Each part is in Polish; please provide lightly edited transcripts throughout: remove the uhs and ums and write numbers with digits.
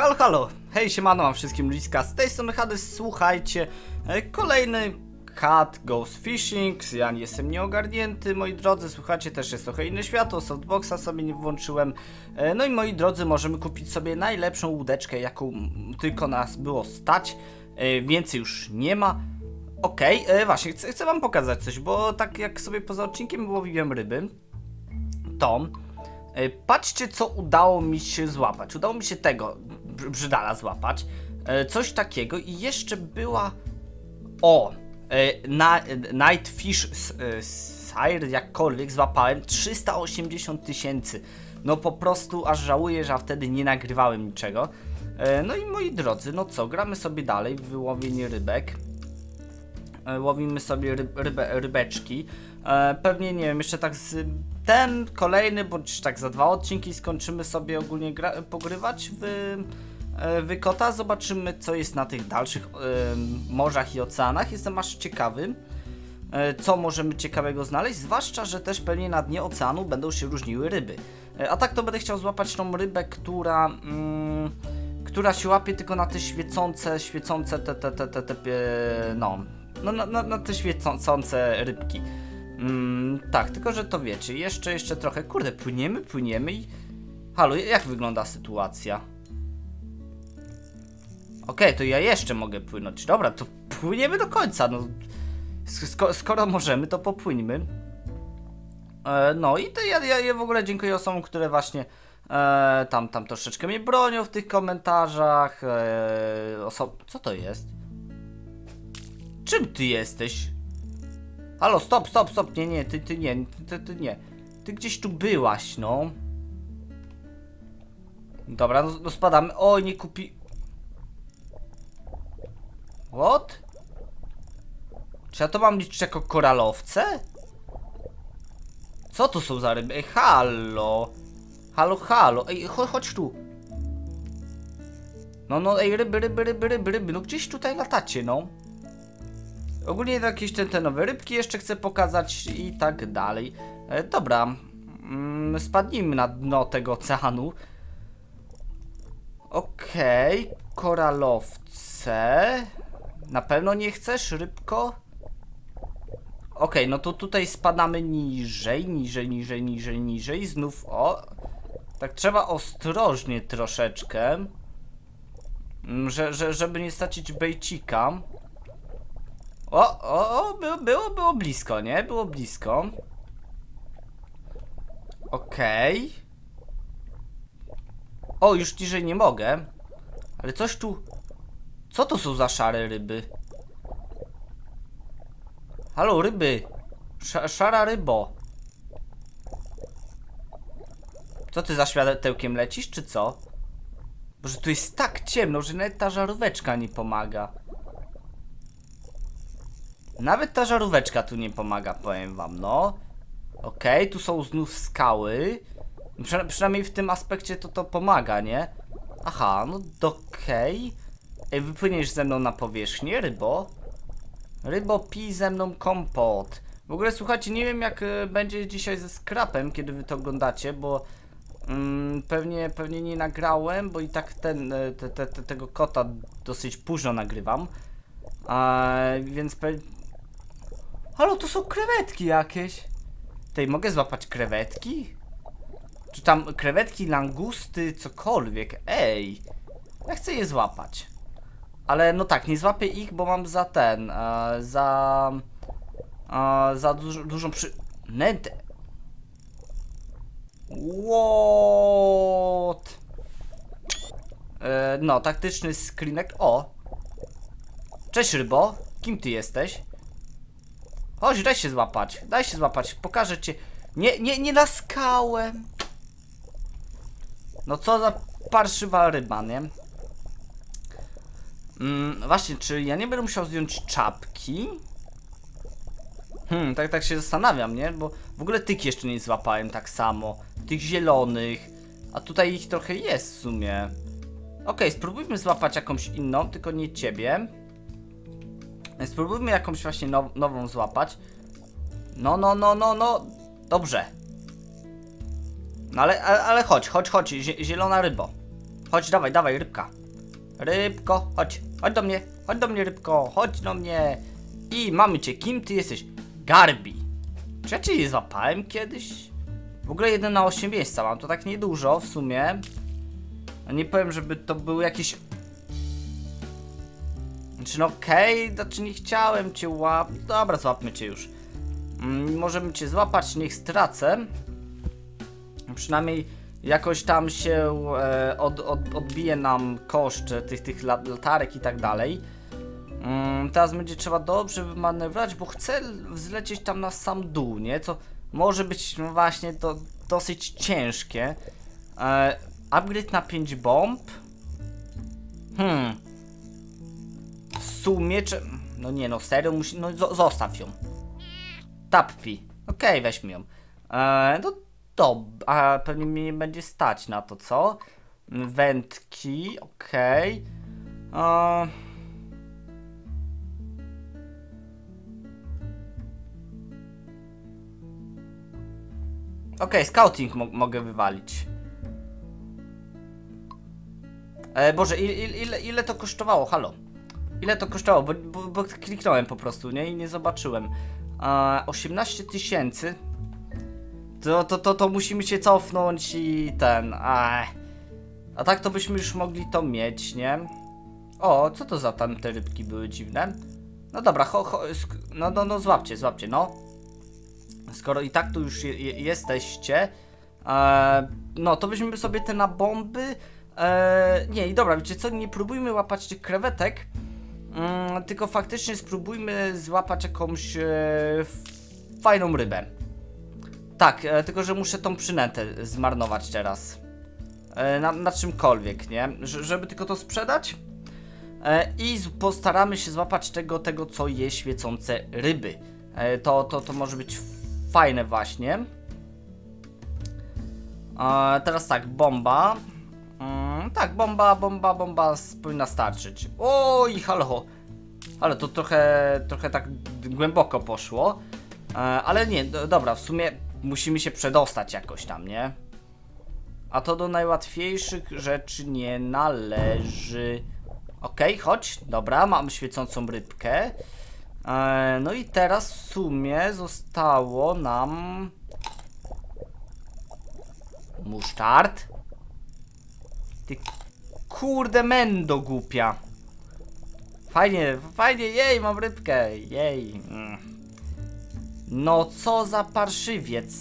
Halo, halo, hej, siemano, mam wszystkim ludziska, z tej strony Hades. Słuchajcie, kolejny Cat Goes Fishing. Ja nie jestem nieogarnięty, moi drodzy. Słuchajcie, też jest trochę inne światło, softboxa sobie nie włączyłem. No i moi drodzy, możemy kupić sobie najlepszą łódeczkę, jaką tylko nas było stać. Więcej już nie ma. Okej, właśnie, chcę wam pokazać coś, bo tak jak sobie poza odcinkiem łowiłem ryby, to patrzcie, co udało mi się złapać. Udało mi się tego brzydala złapać, coś takiego. I jeszcze była, o, Nightfish Sire, jakkolwiek, złapałem 380 000. No po prostu aż żałuję, że wtedy nie nagrywałem niczego. No i moi drodzy, no co, gramy sobie dalej w wyłowienie rybek. Łowimy sobie rybeczki. Pewnie, nie wiem, jeszcze tak z ten kolejny, bądź tak za 2 odcinki skończymy sobie ogólnie pogrywać w kota. Zobaczymy, co jest na tych dalszych morzach i oceanach. Jestem aż ciekawy, co możemy ciekawego znaleźć, zwłaszcza że też pewnie na dnie oceanu będą się różniły ryby. A tak to będę chciał złapać tą rybę, która się łapie tylko na te świecące na te świecące rybki. Tak, tylko że to wiecie, jeszcze trochę, kurde, płyniemy i... Halo, jak wygląda sytuacja? Okej, to ja jeszcze mogę płynąć, dobra, to płyniemy do końca, no. Skoro możemy, to popłyńmy. No i to ja w ogóle dziękuję osobom, które właśnie tam troszeczkę mnie bronią w tych komentarzach. Co to jest? Czym ty jesteś? Halo, stop, nie, ty nie. Ty gdzieś tu byłaś, no. Dobra, no spadamy. Oj, nie kupi... What? Czy ja to mam liczyć jako koralowce? Co to są za ryby? Ej, halo. Halo. Ej, chodź tu. No, ej, ryby. No gdzieś tutaj latacie, no. Ogólnie jakieś te nowe rybki jeszcze chcę pokazać i tak dalej. Dobra, spadnijmy na dno tego oceanu. Okej, koralowce. Na pewno nie chcesz, rybko? Okej, no to tutaj spadamy niżej. Znów, o. Tak trzeba ostrożnie troszeczkę, żeby nie stracić bejcika. Było blisko, nie? Było blisko. Okej. O, już niżej nie mogę. Ale coś tu... Co to są za szare ryby? Halo, ryby. Szara rybo. Co ty za światełkiem lecisz, czy co? Boże, tu jest tak ciemno, że nawet ta żaróweczka nie pomaga. Nawet ta żaróweczka tu nie pomaga, powiem wam, no. Okej, tu są znów skały. Przynajmniej w tym aspekcie to pomaga, nie? Aha, no okej. Ej, wypłyniesz ze mną na powierzchnię, rybo? Rybo, pij ze mną kompot. W ogóle, słuchajcie, nie wiem, jak będzie dzisiaj ze Scrapem, kiedy wy to oglądacie, bo... pewnie nie nagrałem, bo i tak tego kota dosyć późno nagrywam. Więc... Halo, tu są krewetki jakieś. Tej, mogę złapać krewetki? Czy tam krewetki, langusty, cokolwiek. Ej, ja chcę je złapać. Ale no tak, nie złapię ich, bo mam za ten, za dużą nętę. What? No, taktyczny screenek, o. Cześć, rybo, kim ty jesteś? Chodź, daj się złapać, pokażę cię. Nie na skałę. No co za parszywa ryba, nie? Właśnie, czy ja nie będę musiał zdjąć czapki? Tak się zastanawiam, nie? Bo w ogóle tych jeszcze nie złapałem tak samo. Tych zielonych. A tutaj ich trochę jest w sumie. Okej, spróbujmy złapać jakąś inną, tylko nie ciebie. Spróbujmy jakąś właśnie nową złapać. No. Dobrze. No ale chodź, zielona rybo. Chodź, dawaj, dawaj, rybka. Rybko, chodź. Chodź do mnie, rybko. Chodź do mnie. I mamy cię. Kim ty jesteś? Garbi. Czy ja cię je złapałem kiedyś? W ogóle 1 na 8 miejsca mam. To tak niedużo w sumie. No nie powiem, żeby to był jakiś... Znaczy no okej, znaczy nie chciałem cię łapać. Dobra, złapmy cię już. Możemy cię złapać, niech stracę. Przynajmniej jakoś tam się odbije nam koszt tych latarek i tak dalej. Teraz będzie trzeba dobrze wymanewrować, bo chcę zlecieć tam na sam dół, nie? Co może być no właśnie dosyć ciężkie. Upgrade na 5 bomb. W sumie czy... No nie, no serio, musi... No zostaw ją. Tappi. Okej, weźmy ją. No to... A pewnie mnie nie będzie stać na to, co? Wędki, okej. Okej, scouting mogę wywalić. Boże, ile to kosztowało? Halo. Ile to kosztowało? Bo kliknąłem po prostu, nie? I nie zobaczyłem. 18 tysięcy. To musimy się cofnąć i ten... A tak to byśmy już mogli to mieć, nie? O, co to za tam te rybki były dziwne? No dobra, no złapcie, złapcie, no. Skoro i tak tu już jesteście, no to weźmiemy sobie te na bomby. Nie, i dobra, wiecie co, nie próbujmy łapać tych krewetek, tylko faktycznie spróbujmy złapać jakąś fajną rybę. Tak, tylko że muszę tą przynętę zmarnować teraz. Na czymkolwiek, nie? Żeby tylko to sprzedać. I postaramy się złapać tego co je świecące ryby. To może być fajne właśnie. Teraz tak, bomba. Tak, bomba powinna starczyć. Oj, halo. Ale to trochę tak głęboko poszło. Ale nie, dobra, w sumie musimy się przedostać jakoś tam, nie? A to do najłatwiejszych rzeczy nie należy. Okej, chodź, dobra, mam świecącą rybkę. No i teraz w sumie zostało nam musztard. Ty kurde mendo głupia. Fajnie, fajnie, jej, mam rybkę, jej. No co za parszywiec.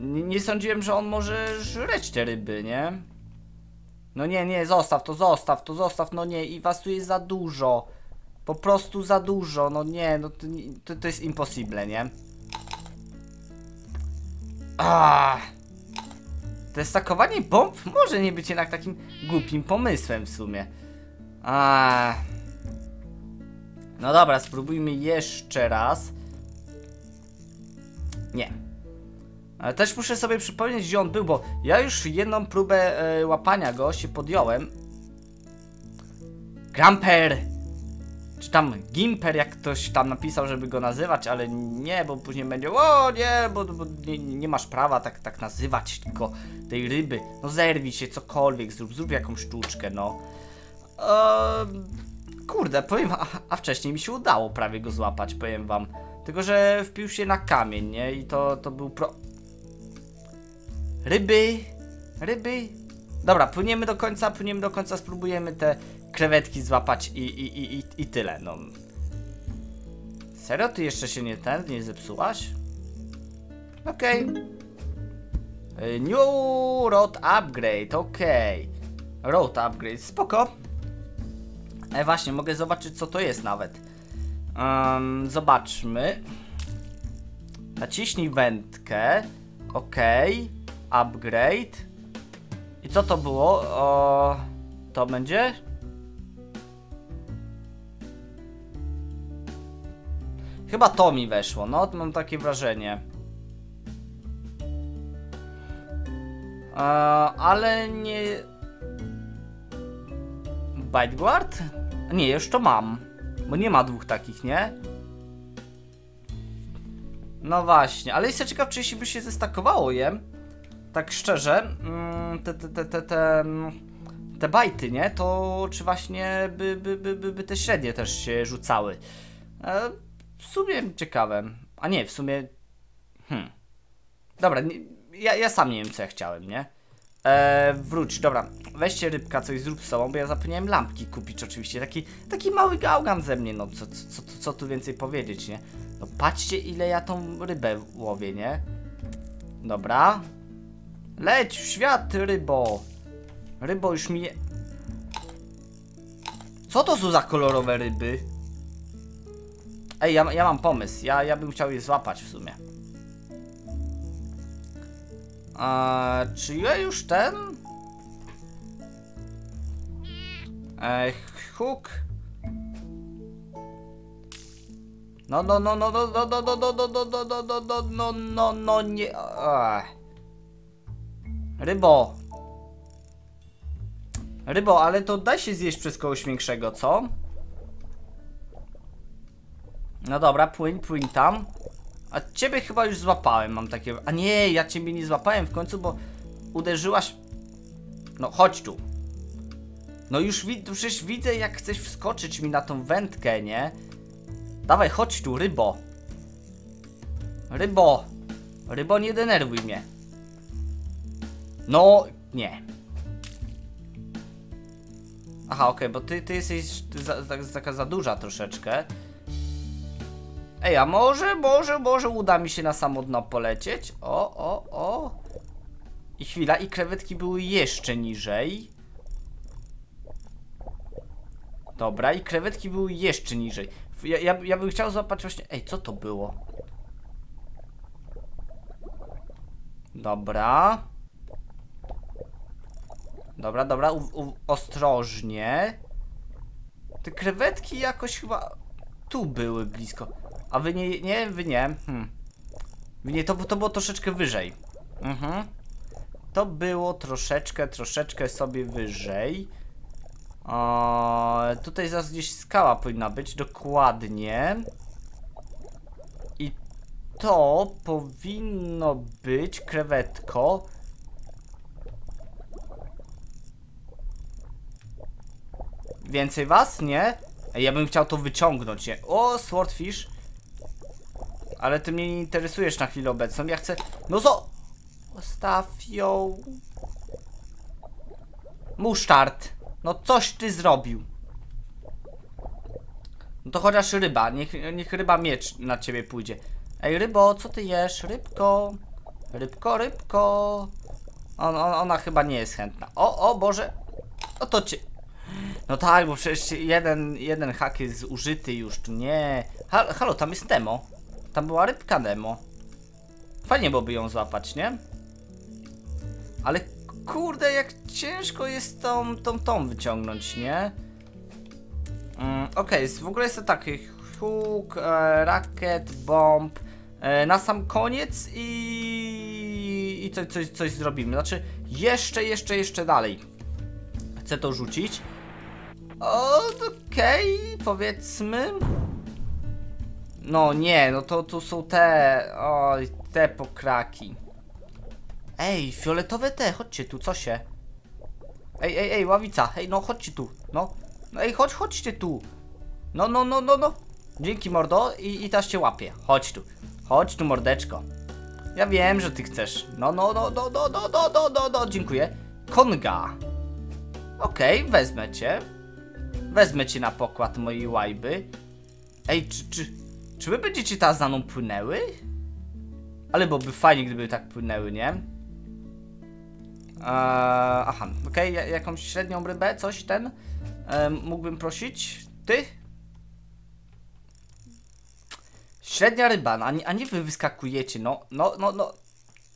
Nie sądziłem, że on może żreć te ryby, nie? No nie, zostaw, no nie, i was tu jest za dużo. Po prostu za dużo, no nie, no to jest impossible, nie? To stakowanie bomb może nie być jednak takim głupim pomysłem w sumie. No dobra, spróbujmy jeszcze raz. Nie. Ale też muszę sobie przypomnieć, gdzie on był, bo ja już jedną próbę łapania go się podjąłem. Gramper! Czy tam Gimper, jak ktoś tam napisał, żeby go nazywać, ale nie, bo później będzie, o nie, bo nie masz prawa tak nazywać tylko tej ryby. No zerwij się, cokolwiek, zrób jakąś sztuczkę, no. Kurde, powiem wam, a wcześniej mi się udało prawie go złapać, powiem wam. Tylko że wpił się na kamień, nie? I to był Ryby. Dobra, płyniemy do końca, spróbujemy te krewetki złapać i tyle, no. Serio? Ty jeszcze się nie zepsułaś? Okej. New road upgrade, okej. Road upgrade, spoko. Właśnie, mogę zobaczyć co to jest nawet. Zobaczmy. Naciśnij wędkę. Okej. Upgrade. I co to było? To będzie? Chyba to mi weszło, no mam takie wrażenie. Ale nie... Biteguard? Nie, już to mam. Bo nie ma dwóch takich, nie? No właśnie, ale jestem ciekaw, czy jeśli by się zestakowało je. Tak szczerze. te bajty, nie? To czy właśnie by te średnie też się rzucały. W sumie ciekawe. A nie, w sumie... Dobra, ja sam nie wiem, co ja chciałem, nie? Wróć, dobra. Weźcie rybka, coś zrób z sobą, bo ja zapomniałem lampki kupić oczywiście. Taki mały gałgan ze mnie, no co tu więcej powiedzieć, nie? No patrzcie, ile ja tą rybę łowię, nie? Dobra. Leć w świat, rybo! Rybo już mi... Co to są za kolorowe ryby? Ej, ja mam pomysł. Ja bym chciał je złapać w sumie. Czy ja już ten? Hook. No, nie. Rybo. Rybo, ale to daj się zjeść przez kogoś większego, co? No dobra, płyń tam. A ciebie chyba już złapałem, mam takie... A nie, ja ciebie nie złapałem w końcu, bo uderzyłaś... No chodź tu. No już przecież widzę, jak chcesz wskoczyć mi na tą wędkę, nie? Dawaj, chodź tu, rybo. Rybo. Rybo, nie denerwuj mnie. No, nie. Aha, okej, bo ty jesteś taka za duża troszeczkę. Ej, a może uda mi się na samo dno polecieć? O. I chwila, i krewetki były jeszcze niżej. Dobra, i krewetki były jeszcze niżej. Ja bym chciał złapać właśnie... Ej, co to było? Dobra. Dobra, ostrożnie. Te krewetki jakoś chyba... Tu były blisko. A wy nie, nie, wy nie. Wy nie, to było troszeczkę wyżej. To było troszeczkę sobie wyżej. Tutaj zaraz gdzieś skała powinna być, dokładnie. I to powinno być krewetko. Więcej was, nie? Ja bym chciał to wyciągnąć, nie? O, swordfish. Ale ty mnie nie interesujesz na chwilę obecną. Ja chcę... No co? Zostaw ją. Musztard. No coś ty zrobił. No to chociaż ryba. Niech ryba miecz na ciebie pójdzie. Ej, rybo, co ty jesz? Rybko. Rybko. Ona chyba nie jest chętna. O, Boże. O to cię... No tak, bo przecież jeden hak jest zużyty już, tu nie. Halo, tam jest Nemo. Tam była rybka Nemo. Fajnie byłoby ją złapać, nie? Ale kurde, jak ciężko jest tą wyciągnąć, nie? Okej, w ogóle jest to taki hook, rakiet, bomb. Na sam koniec i coś zrobimy. Znaczy, jeszcze dalej. Chcę to rzucić. Okej, powiedzmy. No nie, no to tu są te... Oj, te pokraki. Ej, fioletowe te, chodźcie tu, co się? Ej, ławica, ej, no chodźcie tu, no. Ej, chodźcie tu. No. Dzięki, mordo, i też cię łapie. Chodź tu, mordeczko. Ja wiem, że ty chcesz. No, dziękuję. Konga. Okej, wezmę cię. Wezmę cię na pokład mojej łajby. Ej, czy wy będziecie teraz za mną płynęły? Ale byłoby fajnie, gdyby tak płynęły, nie? Aha, okej, jakąś średnią rybę, coś ten mógłbym prosić? Ty? Średnia ryba, no, a nie wy wyskakujecie, no.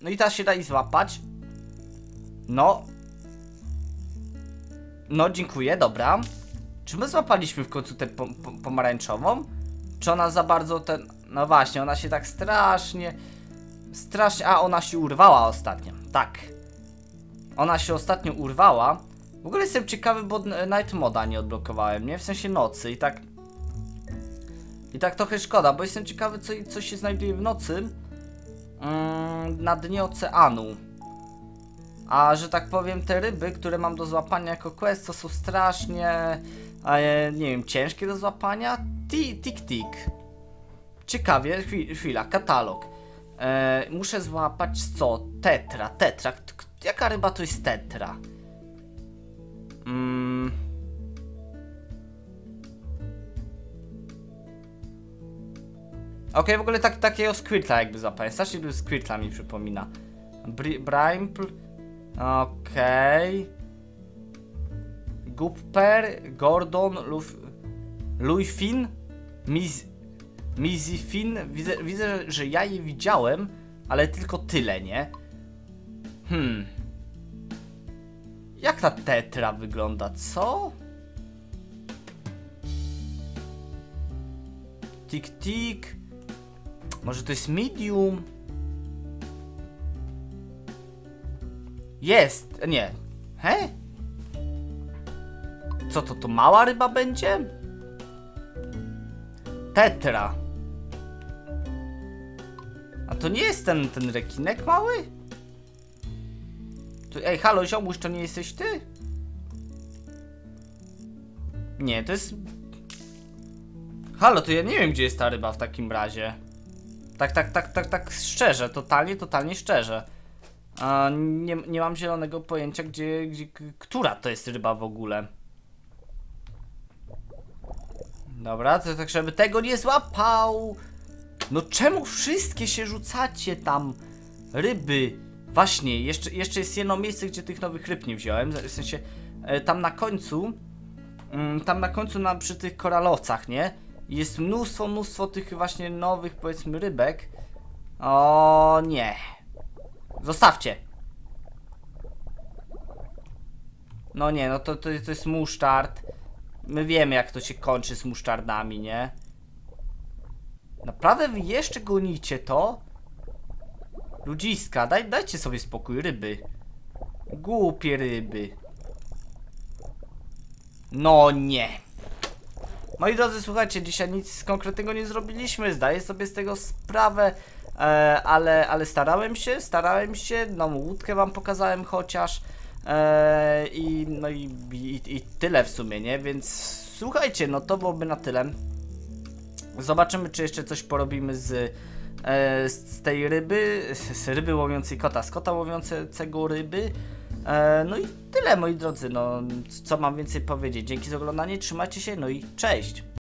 No i teraz się da i złapać. No, dziękuję, dobra. Czy my złapaliśmy w końcu tę pomarańczową? Czy ona za bardzo ten... No właśnie, ona się tak strasznie... A, ona się urwała ostatnio. Tak. Ona się ostatnio urwała. W ogóle jestem ciekawy, bo Night Moda nie odblokowałem, nie? W sensie nocy i tak... trochę szkoda, bo jestem ciekawy, co się znajduje w nocy. Na dnie oceanu. A że tak powiem, te ryby, które mam do złapania jako quest, to są strasznie, nie wiem, ciężkie do złapania. Tik. Ciekawie, chwila, katalog. Muszę złapać co? Tetra. Jaka ryba to jest tetra? Okej, w ogóle takiego squirtla jakby złapałem. Strasznie był squirtla, mi przypomina. Brimpl. Okej. Gupper, Gordon, Luifin, Mizifin. Widzę, że ja je widziałem, ale tylko tyle, nie? Jak ta tetra wygląda, co? Tik. Może to jest medium? Jest! Nie. He? Co to? To mała ryba będzie? Tetra. A to nie jest ten rekinek mały? Ej, halo, ziomuś, to nie jesteś ty? Nie, to jest... Halo, to ja nie wiem, gdzie jest ta ryba w takim razie. Tak, szczerze, totalnie szczerze. Nie mam zielonego pojęcia, gdzie która to jest ryba w ogóle. Dobra, to tak, żeby tego nie złapał. No czemu wszystkie się rzucacie tam? Ryby. Właśnie, jeszcze jest jedno miejsce, gdzie tych nowych ryb nie wziąłem. W sensie, tam na końcu przy tych koralowcach, nie? Jest mnóstwo tych właśnie nowych, powiedzmy, rybek. O nie. Zostawcie. No nie, no to jest musztard. My wiemy, jak to się kończy z musztardami, nie? Naprawdę wy jeszcze gonicie to? Ludziska, dajcie sobie spokój, ryby. Głupie ryby. No nie. Moi drodzy, słuchajcie, dzisiaj nic konkretnego nie zrobiliśmy, zdaję sobie z tego sprawę, ale starałem się, no łódkę wam pokazałem chociaż i tyle w sumie, nie? Więc słuchajcie, no to byłoby na tyle. Zobaczymy, czy jeszcze coś porobimy z tej ryby, z ryby łowiącej kota, z kota łowiącego ryby. No i tyle, moi drodzy, no co mam więcej powiedzieć. Dzięki za oglądanie, trzymajcie się, no i cześć!